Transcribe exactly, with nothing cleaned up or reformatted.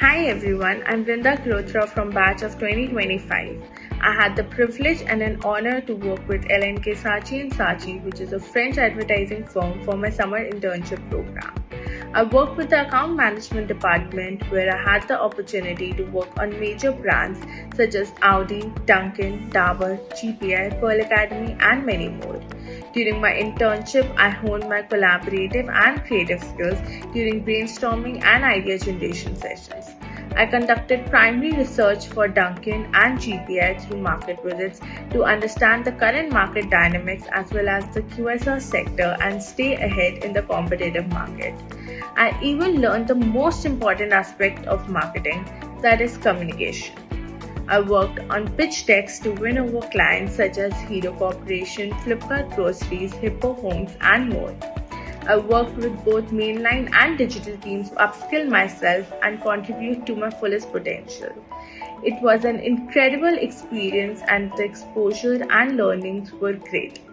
Hi everyone, I'm Vrinda Girotra from batch of twenty twenty-five. I had the privilege and an honor to work with L and K Saatchi and Saatchi, which is a French advertising firm, for my summer internship program. I worked with the account management department where I had the opportunity to work on major brands such as Audi, Dunkin, Dabur, G P I, Pearl Academy and many more. During my internship, I honed my collaborative and creative skills during brainstorming and idea generation sessions. I conducted primary research for Dunkin and G P I through market visits to understand the current market dynamics as well as the Q S R sector and stay ahead in the competitive market. I even learned the most important aspect of marketing, that is communication. I worked on pitch decks to win over clients such as Hero Corporation, Flipkart Groceries, Hippo Homes and more. I worked with both mainline and digital teams to upskill myself and contribute to my fullest potential. It was an incredible experience and the exposure and learnings were great.